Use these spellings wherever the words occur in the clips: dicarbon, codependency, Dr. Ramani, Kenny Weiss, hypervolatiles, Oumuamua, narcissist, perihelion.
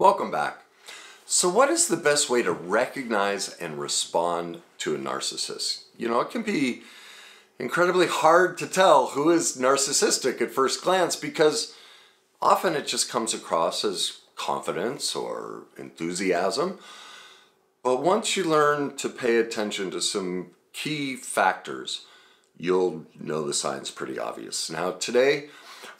Welcome back. So what is the best way to recognize and respond to a narcissist? You know, it can be incredibly hard to tell who is narcissistic at first glance because often it just comes across as confidence or enthusiasm. But once you learn to pay attention to some key factors, you'll know the signs pretty obvious. Now today,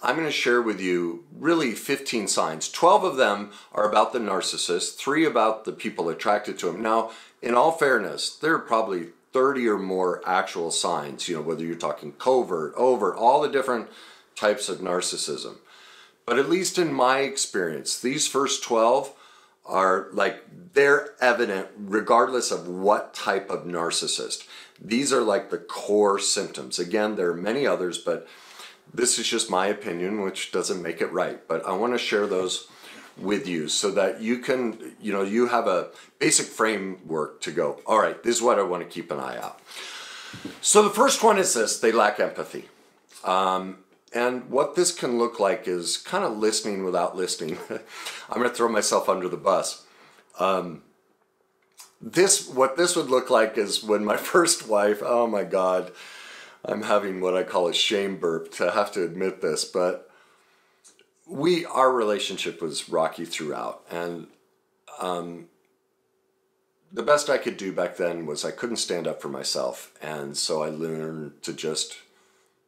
I'm going to share with you really 15 signs. 12 of them are about the narcissist, 3 about the people attracted to him. Now, in all fairness, there are probably 30 or more actual signs, you know, whether you're talking covert, overt, all the different types of narcissism. But at least in my experience, these first 12 are like, they're evident regardless of what type of narcissist. These are like the core symptoms. Again, there are many others, but this is just my opinion, which doesn't make it right, but I want to share those with you so that you can, you know, you have a basic framework to go, all right, this is what I want to keep an eye out. So the first one is this, they lack empathy. And what this can look like is kind of listening without listening. I'm going to throw myself under the bus. What this would look like is when my first wife, oh my God, I'm having what I call a shame burp to have to admit this, but our relationship was rocky throughout. And the best I could do back then was I couldn't stand up for myself. And so I learned to just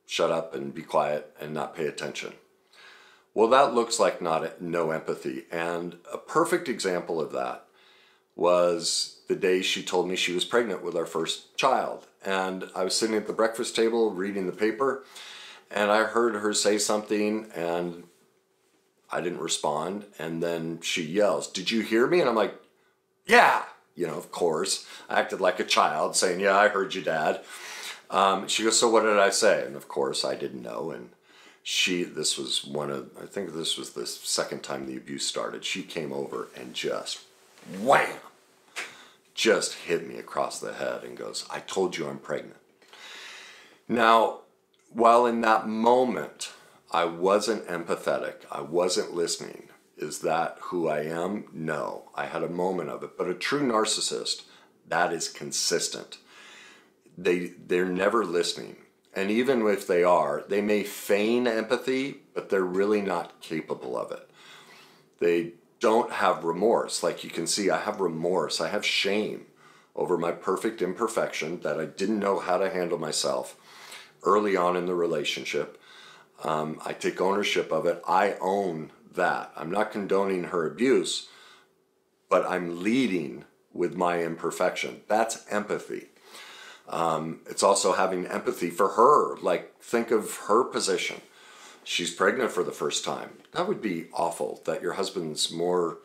shut up and be quiet and not pay attention. Well, that looks like no empathy. And a perfect example of that was the day she told me she was pregnant with our first child. And I was sitting at the breakfast table reading the paper, and I heard her say something, and I didn't respond. And then she yells, "Did you hear me?" And I'm like, "Yeah." You know, of course. I acted like a child saying, "Yeah, I heard you, Dad." She goes, "So what did I say?" And of course, I didn't know. And I think this was the second time the abuse started. She came over and just wham, just hit me across the head and goes, "I told you I'm pregnant." Now, while in that moment, I wasn't empathetic, I wasn't listening. Is that who I am? No, I had a moment of it. But a true narcissist, that is consistent. They're never listening. And even if they are, they may feign empathy, but they're really not capable of it. They don't have remorse. Like you can see, I have remorse. I have shame over my perfect imperfection that I didn't know how to handle myself early on in the relationship. I take ownership of it. I own that. I'm not condoning her abuse, but I'm leading with my imperfection. That's empathy. It's also having empathy for her. Like, think of her position. She's pregnant for the first time. That would be awful that your husband's more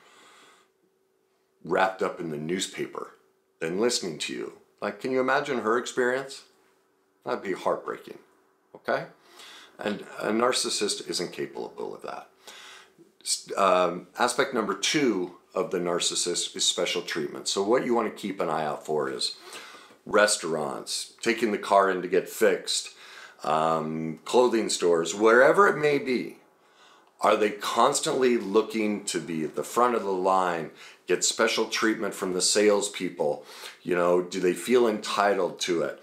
wrapped up in the newspaper than listening to you. Like, can you imagine her experience? That'd be heartbreaking, okay? And a narcissist isn't capable of that. Aspect number 2 of the narcissist is special treatment. So what you want to keep an eye out for is restaurants, taking the car in to get fixed, clothing stores, wherever it may be. Are they constantly looking to be at the front of the line, get special treatment from the salespeople? You know, do they feel entitled to it?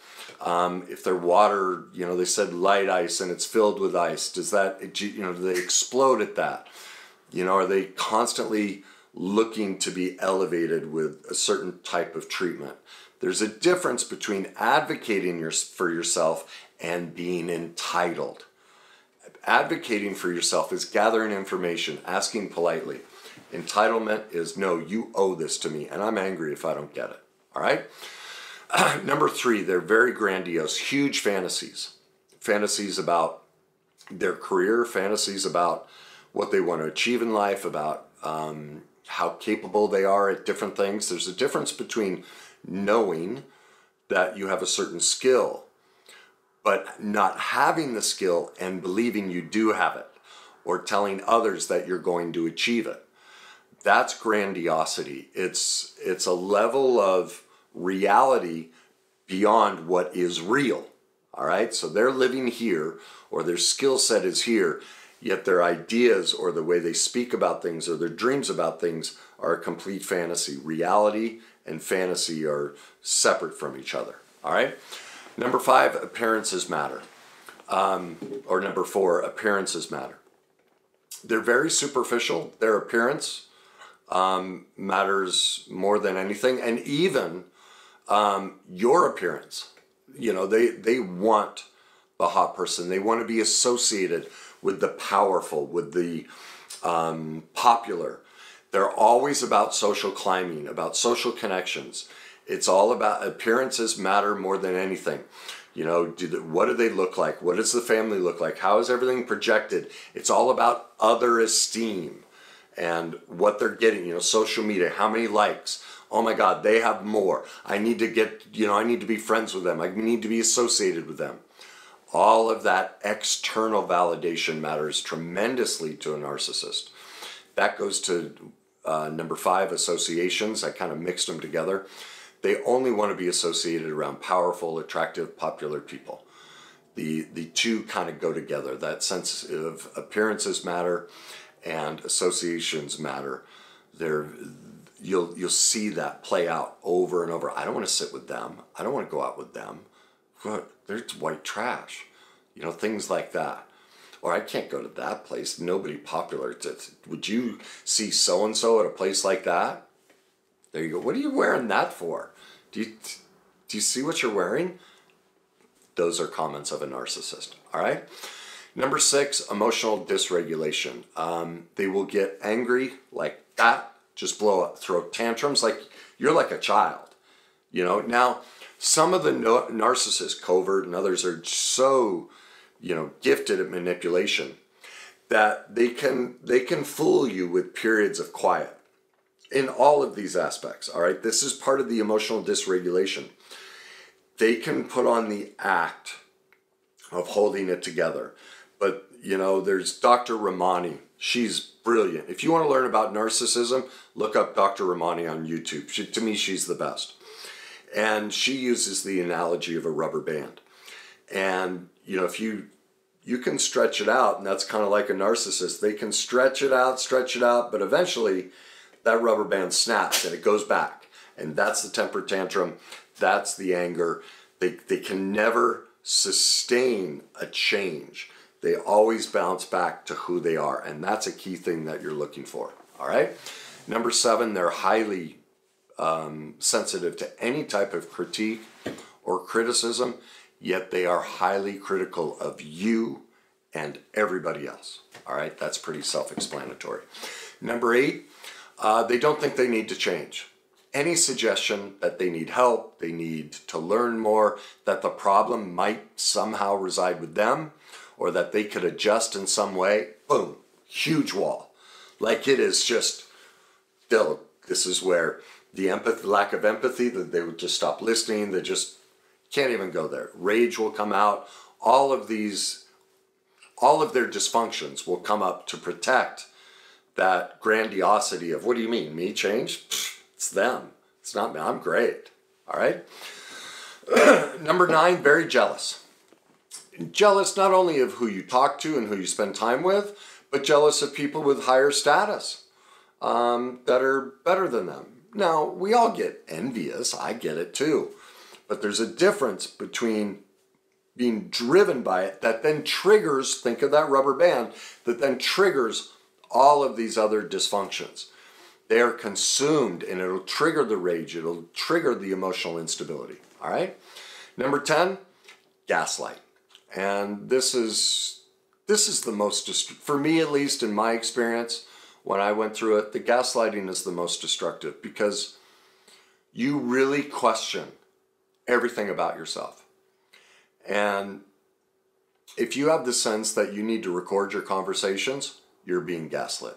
If their water, you know, they said light ice and it's filled with ice, does that, you know, do they explode at that? You know, are they constantly looking to be elevated with a certain type of treatment? There's a difference between advocating for yourself and being entitled. Advocating for yourself is gathering information, asking politely. Entitlement is, no, you owe this to me, and I'm angry if I don't get it, all right? Number 3, they're very grandiose, huge fantasies. Fantasies about their career, fantasies about what they want to achieve in life, about how capable they are at different things. There's a difference between knowing that you have a certain skill but not having the skill and believing you do have it, or telling others that you're going to achieve it. That's grandiosity. It's a level of reality beyond what is real, all right? So they're living here, or their skill set is here, yet their ideas or the way they speak about things or their dreams about things are a complete fantasy. Reality and fantasy are separate from each other, all right? Number five, appearances matter. Or number four, appearances matter. They're very superficial. Their appearance matters more than anything, and even your appearance. You know, they want the hot person. They want to be associated with the powerful, with the popular. They're always about social climbing, about social connections. It's all about appearances matter more than anything. You know, what do they look like? What does the family look like? How is everything projected? It's all about other esteem and what they're getting, you know, social media, how many likes? Oh my God, they have more. I need to get, you know, I need to be friends with them. I need to be associated with them. All of that external validation matters tremendously to a narcissist. That goes to number five, associations. I kind of mixed them together. They only want to be associated around powerful, attractive, popular people. The two kind of go together. That sense of appearances matter and associations matter. You'll see that play out over and over. I don't want to sit with them. I don't want to go out with them. They're white trash. You know, things like that. Or I can't go to that place. Nobody popular. Would you see so-and-so at a place like that? There you go. What are you wearing that for? Do you see what you're wearing? Those are comments of a narcissist, all right? Number six, emotional dysregulation. They will get angry like that, just blow up, throw tantrums like you're like a child, you know? Now, some of the narcissists, covert and others, are so, you know, gifted at manipulation that they can fool you with periods of quiet. In all of these aspects, all right? This is part of the emotional dysregulation. They can put on the act of holding it together. But, you know, there's Dr. Ramani. She's brilliant. If you want to learn about narcissism, look up Dr. Ramani on YouTube. To me, she's the best. And she uses the analogy of a rubber band. And, you know, if you can stretch it out, and that's kind of like a narcissist. They can stretch it out, but eventually that rubber band snaps and it goes back. And that's the temper tantrum. That's the anger. They can never sustain a change. They always bounce back to who they are. And that's a key thing that you're looking for. All right. Number seven, they're highly sensitive to any type of critique or criticism, yet they are highly critical of you and everybody else. All right. That's pretty self-explanatory. Number eight, they don't think they need to change. Any suggestion that they need help, they need to learn more, that the problem might somehow reside with them, or that they could adjust in some way, boom, huge wall. Like it is just filled. This is where the lack of empathy, that they would just stop listening, they just can't even go there. Rage will come out. All of their dysfunctions will come up to protect that grandiosity of, what do you mean, me change? Pfft, it's them. It's not me. I'm great. All right. Number nine, very jealous. Jealous not only of who you talk to and who you spend time with, but jealous of people with higher status that are better than them. Now, we all get envious. I get it too. But there's a difference between being driven by it that then triggers, think of that rubber band, that then triggers all of these other dysfunctions. They are consumed, and it'll trigger the rage. It'll trigger the emotional instability, all right? Number 10, gaslight. And this is the most, for me at least in my experience, when I went through it, the gaslighting is the most destructive because you really question everything about yourself. And if you have the sense that you need to record your conversations, you're being gaslit.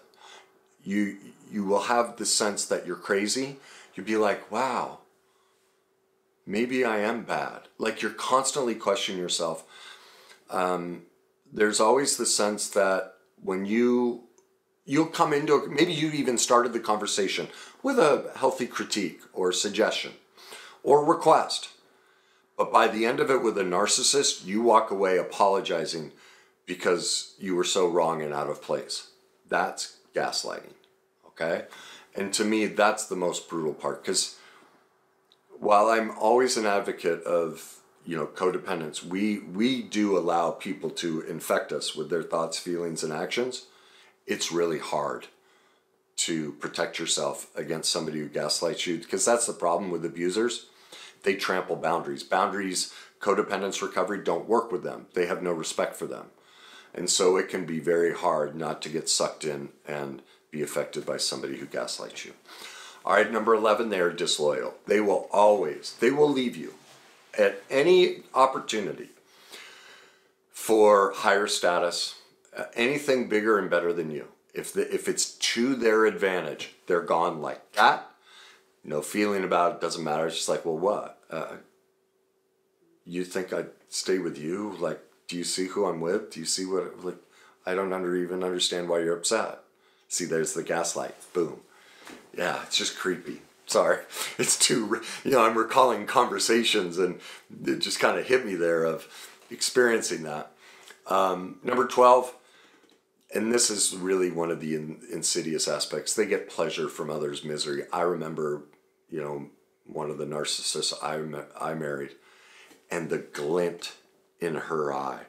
You will have the sense that you're crazy. You'll be like, wow, maybe I am bad. Like you're constantly questioning yourself. There's always the sense that when you'll come into, maybe you even started the conversation with a healthy critique or suggestion or request. But by the end of it with a narcissist, you walk away apologizing because you were so wrong and out of place. That's gaslighting, okay? And to me, that's the most brutal part, because while I'm always an advocate of, you know, codependence, we do allow people to infect us with their thoughts, feelings, and actions. It's really hard to protect yourself against somebody who gaslights you, because that's the problem with abusers. They trample boundaries. Boundaries, codependence recovery, don't work with them. They have no respect for them. And so it can be very hard not to get sucked in and be affected by somebody who gaslights you. All right, number 11, they are disloyal. They will always, they will leave you at any opportunity for higher status, anything bigger and better than you. If it's to their advantage, they're gone like that. No feeling about it, doesn't matter. It's just like, well, what? You think I'd stay with you? Like, do you see who I'm with? Do you see what, like, I don't even understand why you're upset. See, there's the gaslight, boom. Yeah, it's just creepy. Sorry, it's too, you know, I'm recalling conversations and it just kind of hit me there of experiencing that. Number 12, and this is really one of the insidious aspects, they get pleasure from others' misery. I remember, you know, one of the narcissists I married, and the glint in her eye,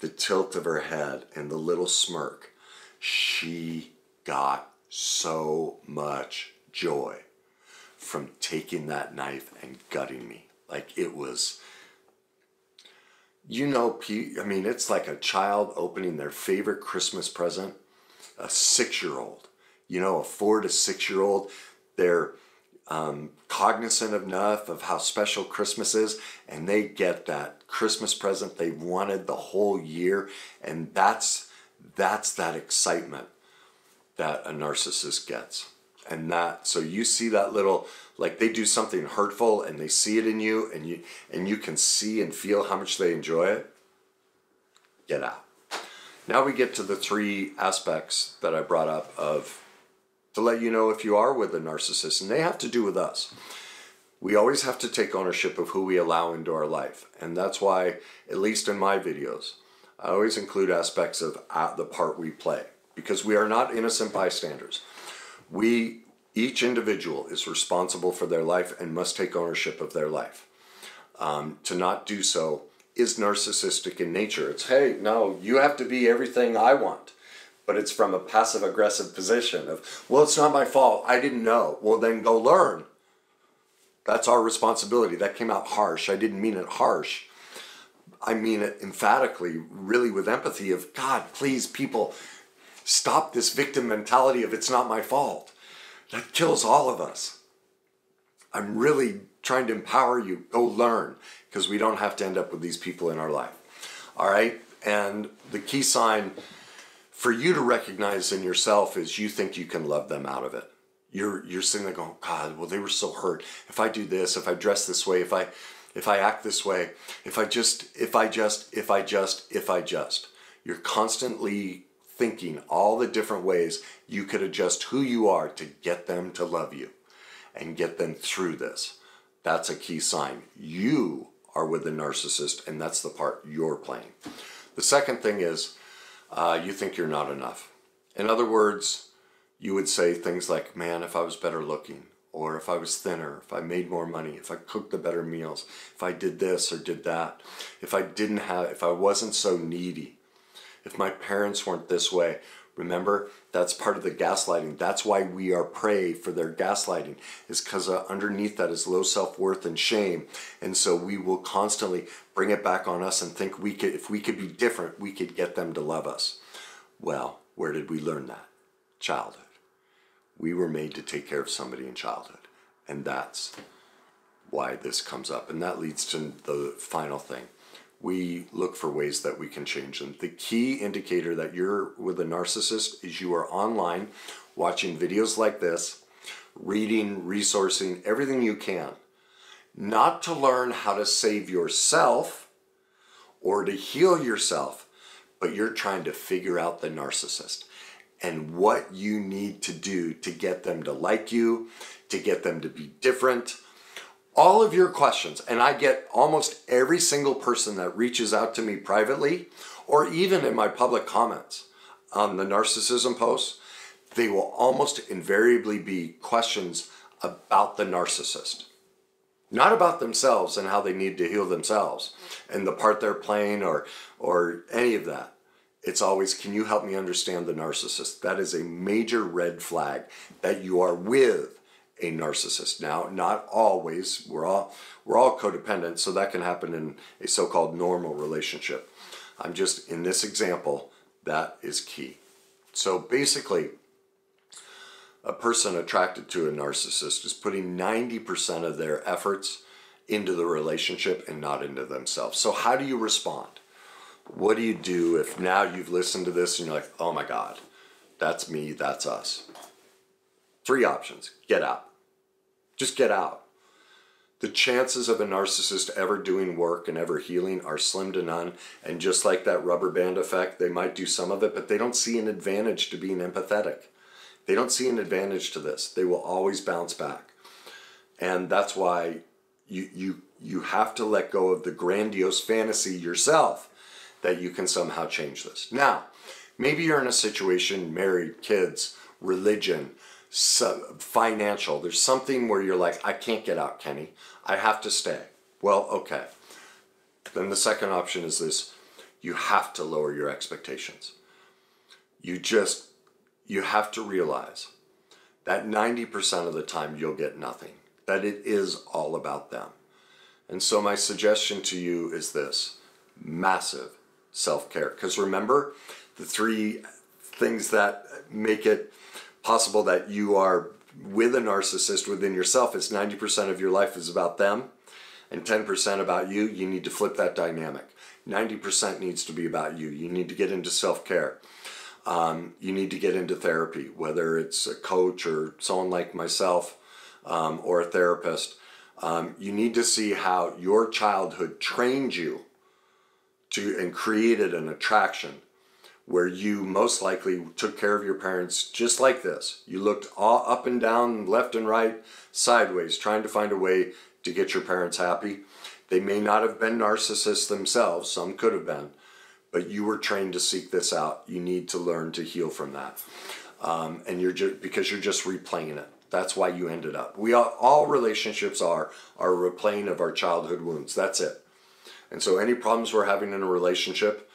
the tilt of her head, and the little smirk, she got so much joy from taking that knife and gutting me. Like, it was, you know, I mean, it's like a child opening their favorite Christmas present, a 6-year-old, you know, a 4- to 6-year-old, they're cognizant enough of how special Christmas is, and they get that Christmas present they've wanted the whole year, and that's that excitement that a narcissist gets. And that, so you see that little, like, they do something hurtful and they see it in you, and you can see and feel how much they enjoy it. Get out. Now we get to the 3 aspects that I brought up of, to let you know if you are with a narcissist, and they have to do with us. We always have to take ownership of who we allow into our life. And that's why, at least in my videos, I always include aspects of the part we play, because we are not innocent bystanders. Each individual is responsible for their life and must take ownership of their life. To not do so is narcissistic in nature. It's, hey, no, you have to be everything I want. But it's from a passive-aggressive position of, well, it's not my fault, I didn't know. Well, then go learn. That's our responsibility. That came out harsh. I didn't mean it harsh. I mean it emphatically, really with empathy of, God, please, people, stop this victim mentality of it's not my fault. That kills all of us. I'm really trying to empower you. Go learn, because we don't have to end up with these people in our life. All right? And the key sign for you to recognize in yourself is you think you can love them out of it. You're sitting there going, God, well, they were so hurt. If I do this, if I dress this way, if I act this way, if I just. You're constantly thinking all the different ways you could adjust who you are to get them to love you and get them through this. That's a key sign. You are with the narcissist, and that's the part you're playing. The second thing is, you think you're not enough. In other words, you would say things like, man, if I was better looking, or if I was thinner, if I made more money, if I cooked the better meals, if I did this or did that, if I wasn't so needy, if my parents weren't this way. Remember, that's part of the gaslighting. That's why we are prey for their gaslighting, is because underneath that is low self-worth and shame. And so we will constantly bring it back on us and think we could, if we could be different, we could get them to love us. Well, where did we learn that? Childhood. We were made to take care of somebody in childhood. And that's why this comes up. And that leads to the final thing. We look for ways that we can change them. The key indicator that you're with a narcissist is you are online, watching videos like this, reading, resourcing, everything you can, not to learn how to save yourself or to heal yourself, but you're trying to figure out the narcissist and what you need to do to get them to like you, to get them to be different. All of your questions, and I get almost every single person that reaches out to me privately or even in my public comments on the narcissism posts, they will almost invariably be questions about the narcissist. Not about themselves and how they need to heal themselves and the part they're playing or any of that. It's always, can you help me understand the narcissist? That is a major red flag that you are with a narcissist. Now, not always. We're all codependent, so that can happen in a so-called normal relationship. I'm just, in this example, that is key. So basically, a person attracted to a narcissist is putting 90% of their efforts into the relationship and not into themselves. So how do you respond? What do you do if now you've listened to this and you're like, oh my God, that's me, that's us? Three options. Get out. Just get out. The chances of a narcissist ever doing work and ever healing are slim to none. And just like that rubber band effect, they might do some of it, but they don't see an advantage to being empathetic. They don't see an advantage to this. They will always bounce back. And that's why you have to let go of the grandiose fantasy yourself that you can somehow change this. Now, maybe you're in a situation, married, kids, religion, financial. There's something where you're like, I can't get out, Kenny. I have to stay. Well, okay. Then the second option is this. You have to lower your expectations. You have to realize that 90% of the time you'll get nothing, that it is all about them. And so my suggestion to you is this, massive self-care. Because remember, the three things that make it possible that you are with a narcissist within yourself is 90% of your life is about them and 10% about you. You need to flip that dynamic. 90% needs to be about you. You need to get into self-care. You need to get into therapy, whether it's a coach or someone like myself or a therapist. You need to see how your childhood trained you to and created an attraction where you most likely took care of your parents just like this. You looked all up and down, left and right, sideways, trying to find a way to get your parents happy. They may not have been narcissists themselves. Some could have been. But you were trained to seek this out. You need to learn to heal from that. And because you're just replaying it. That's why you ended up. All relationships are a replaying of our childhood wounds. That's it. And so any problems we're having in a relationship,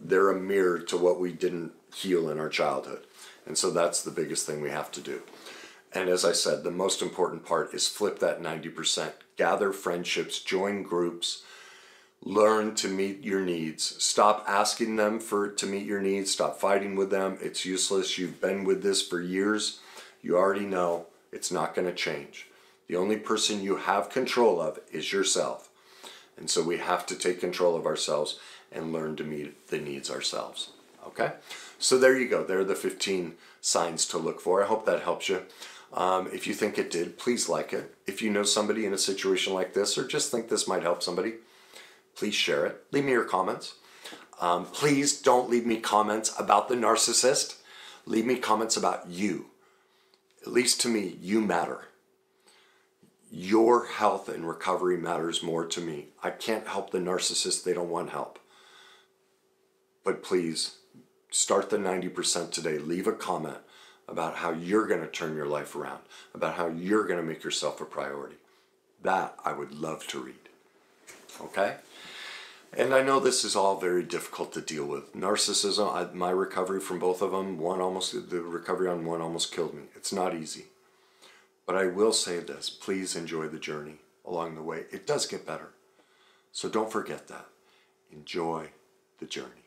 they're a mirror to what we didn't heal in our childhood. And so that's the biggest thing we have to do. And as I said, the most important part is flip that 90%. Gather friendships, join groups. Learn to meet your needs. Stop asking them to meet your needs. Stop fighting with them. It's useless. You've been with this for years. You already know it's not going to change. The only person you have control of is yourself. And so we have to take control of ourselves and learn to meet the needs ourselves. Okay? So there you go. There are the 15 signs to look for. I hope that helps you. If you think it did, please like it. If you know somebody in a situation like this or just think this might help somebody, please share it. Leave me your comments. Please don't leave me comments about the narcissist. Leave me comments about you. At least to me, you matter. Your health and recovery matters more to me. I can't help the narcissist. They don't want help. But please, start the 90% today. Leave a comment about how you're going to turn your life around, about how you're going to make yourself a priority. That I would love to read. Okay? And I know this is all very difficult to deal with. Narcissism, my recovery from both of them, the recovery on one almost killed me. It's not easy. But I will say this, please enjoy the journey along the way. It does get better. So don't forget that. Enjoy the journey.